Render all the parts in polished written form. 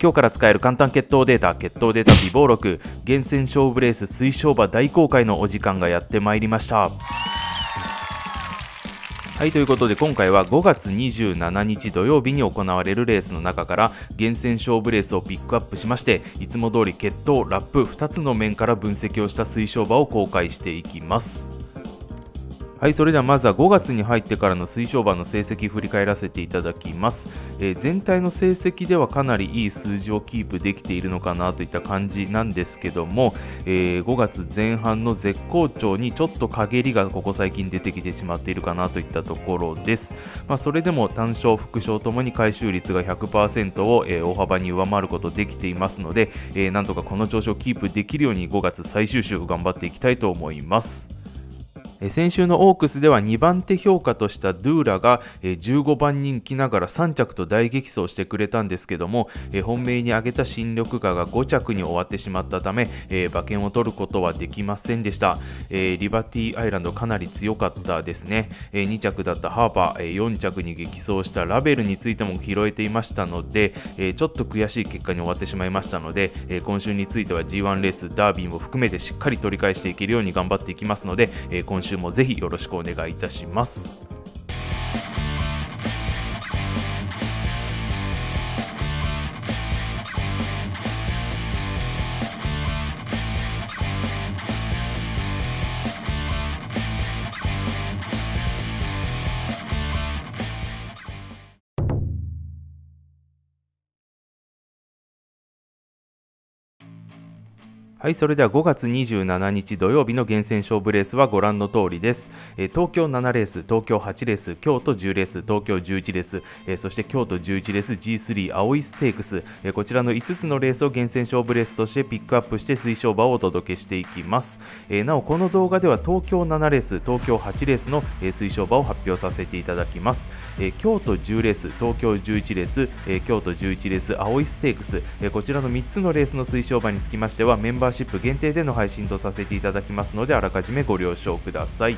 今日から使える簡単血糖データ、血糖データ備忘録、厳選勝負レース水晶馬大公開のお時間がやってまいりました。はい、ということで今回は5月27日土曜日に行われるレースの中から厳選勝負レースをピックアップしまして、いつも通り血糖、ラップ2つの面から分析をした水晶馬を公開していきます。はい、それではまずは5月に入ってからの水晶馬の成績振り返らせていただきます。全体の成績ではかなりいい数字をキープできているのかなといった感じなんですけども、5月前半の絶好調にちょっと陰りがここ最近出てきてしまっているかなといったところです。それでも単勝副勝ともに回収率が 100% を大幅に上回ることできていますので、なんとかこの調子をキープできるように5月最終週頑張っていきたいと思います。先週のオークスでは2番手評価としたドゥーラが15番人気ながら3着と大激走してくれたんですけども、本命に挙げた新緑化が5着に終わってしまったため馬券を取ることはできませんでした。リバティアイランドかなり強かったですね。2着だったハーパー、4着に激走したラベルについても拾えていましたので、ちょっと悔しい結果に終わってしまいましたので、今週については G1 レース、ダービーも含めてしっかり取り返していけるように頑張っていきますので、今週もぜひよろしくお願いいたします。はい、それでは5月27日土曜日の厳選勝負レースはご覧の通りです。東京7レース、東京8レース、京都10レース、東京11レース、そして京都11レース G3 葵ステークス、こちらの5つのレースを厳選勝負レースとしてピックアップして水晶馬をお届けしていきます。なおこの動画では東京7レース、東京8レースの水晶馬を発表させていただきます。京都10レース、東京11レース、京都11レース葵ステークス、こちらの3つのレースの水晶馬につきましてはメンバーシップ限定での配信とさせていただきますので、あらかじめご了承ください。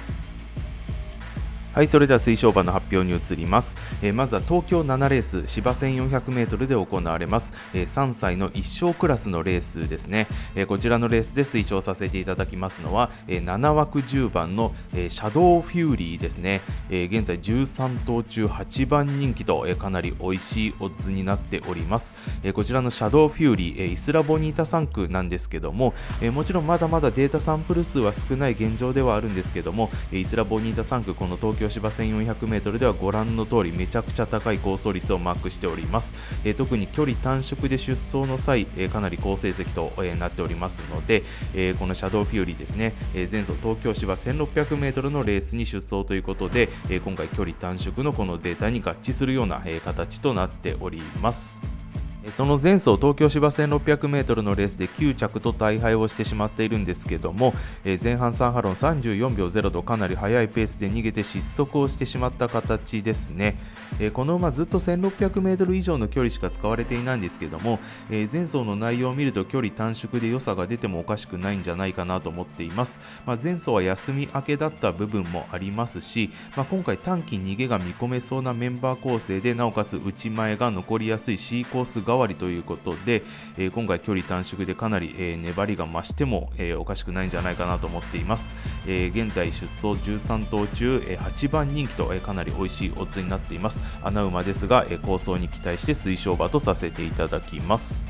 はい、それでは水晶馬の発表に移ります。まずは東京7レース、芝 1400m で行われます、3歳の一勝クラスのレースですね。こちらのレースで推奨させていただきますのは、7枠10番の、シャドウフューリーですね。現在13頭中8番人気と、かなり美味しいオッズになっております。こちらのシャドウフューリー、イスラボニータ3区なんですけども、もちろんまだまだデータサンプル数は少ない現状ではあるんですけども、イスラボニータ3区この東京芝 1400m ではご覧の通りめちゃくちゃ高い高走率をマークしております。特に距離単色で出走の際、かなり好成績と、なっておりますので、このシャドウフューリーですね、前走東京芝 1600m のレースに出走ということで、今回距離単色のこのデータに合致するような、形となっております。その前走東京芝 1600m のレースで9着と大敗をしてしまっているんですけども、前半3ハロン34秒0とかなり速いペースで逃げて失速をしてしまった形ですね。この馬ずっと 1600m 以上の距離しか使われていないんですけども、前走の内容を見ると距離短縮で良さが出てもおかしくないんじゃないかなと思っています。前走は休み明けだった部分もありますし、今回短期逃げが見込めそうなメンバー構成で、なおかつ内前が残りやすい C コースが代わりということで、今回距離短縮でかなり、粘りが増しても、おかしくないんじゃないかなと思っています。現在出走13頭中、8番人気と、かなり美味しいオッズになっています。穴馬ですが、好走に期待して推奨馬とさせていただきます。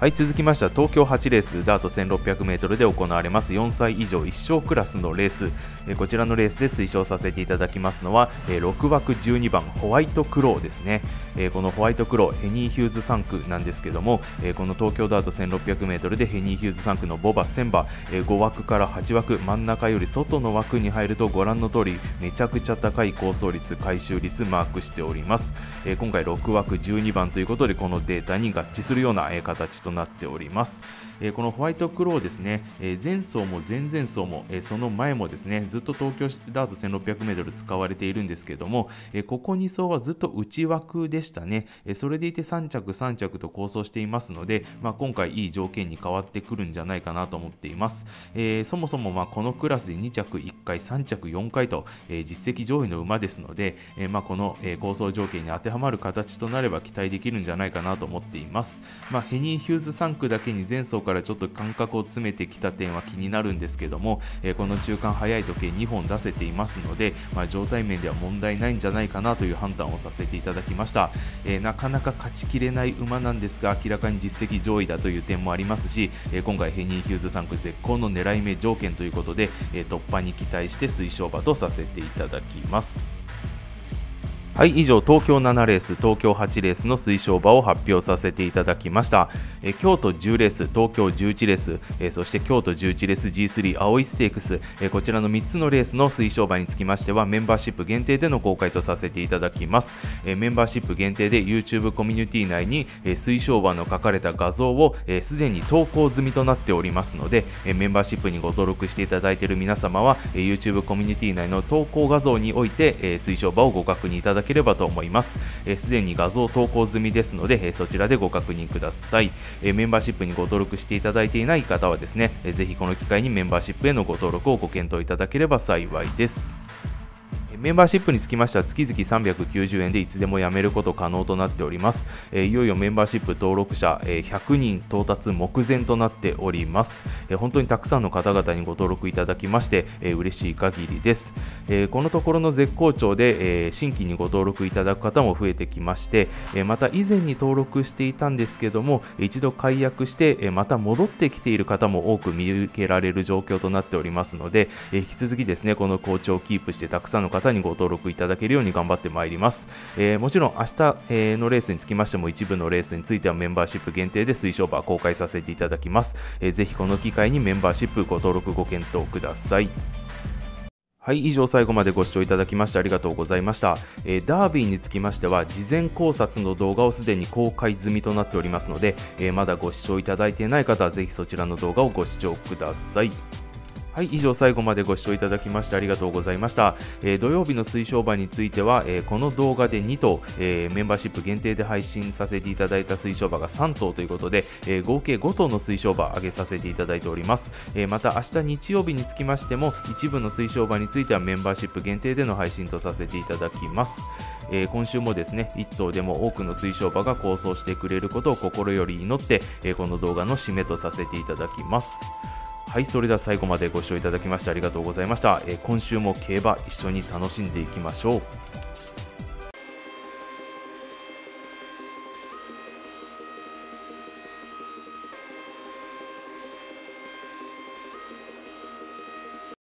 はい、続きましては東京8レース、ダート 1600m で行われます4歳以上1勝クラスのレース。こちらのレースで推奨させていただきますのは、6枠12番ホワイトクローですね。このホワイトクロー、ヘニーヒューズ3区なんですけども、この東京ダート 1600m でヘニーヒューズ3区のボバセンバ、5枠から8枠、真ん中より外の枠に入るとご覧の通りめちゃくちゃ高い好走率、回収率マークしております。今回6枠12番ということで、このデータに合致するような形ととなっております。このホワイトクローですね、前走も前々走もその前もですね、ずっと東京ダート 1600m 使われているんですけども、ここ2走はずっと内枠でしたね。それでいて3着と構想していますので、今回いい条件に変わってくるんじゃないかなと思っています。そもそもこのクラスで2着1回3着4回と実績上位の馬ですので、この構想条件に当てはまる形となれば期待できるんじゃないかなと思っています。ヘニー・ヒューズ3区だけに前走からちょっと間隔を詰めてきた点は気になるんですけども、この中間早い時計2本出せていますので、状態面では問題ないんじゃないかなという判断をさせていただきました。なかなか勝ちきれない馬なんですが、明らかに実績上位だという点もありますし、今回ヘニー・ヒューズ3区絶好の狙い目条件ということで、突破に期待して推奨馬とさせていただきます。はい、以上東京7レース東京8レースの推奨馬を発表させていただきました。京都10レース東京11レース、そして京都11レース G3 青いステークス、こちらの3つのレースの推奨馬につきましてはメンバーシップ限定での公開とさせていただきます。メンバーシップ限定で YouTube コミュニティ内に推奨馬の書かれた画像をすでに投稿済みとなっておりますので、メンバーシップにご登録していただいている皆様は YouTube コミュニティ内の投稿画像において推奨馬をご確認いただきますと思います。すでに画像投稿済みですので、そちらでご確認ください。メンバーシップにご登録していただいていない方はですね、ぜひこの機会にメンバーシップへのご登録をご検討いただければ幸いです。メンバーシップにつきましては月々390円でいつでも辞めること可能となっております。いよいよメンバーシップ登録者100人到達目前となっております。本当にたくさんの方々にご登録いただきまして嬉しい限りです。このところの絶好調で新規にご登録いただく方も増えてきまして、また以前に登録していたんですけども一度解約してまた戻ってきている方も多く見受けられる状況となっておりますので、引き続きですねこの好調をキープしてたくさんの方にご登録いただけるように頑張ってまいります。もちろん明日のレースにつきましても一部のレースについてはメンバーシップ限定で推奨馬公開させていただきます。ぜひこの機会にメンバーシップご登録ご検討ください。はい、以上最後までご視聴いただきましてありがとうございました。ダービーにつきましては事前考察の動画をすでに公開済みとなっておりますので、まだご視聴いただいていない方はぜひそちらの動画をご視聴ください。はい、以上最後までご視聴いただきましてありがとうございました。土曜日の推奨馬については、この動画で2頭、メンバーシップ限定で配信させていただいた推奨馬が3頭ということで、合計5頭の推奨馬上げさせていただいております。また明日日曜日につきましても一部の推奨馬についてはメンバーシップ限定での配信とさせていただきます。今週もですね1頭でも多くの推奨馬が構想してくれることを心より祈って、この動画の締めとさせていただきます。はい、それでは最後までご視聴いただきましてありがとうございました。今週も競馬一緒に楽しんでいきましょう。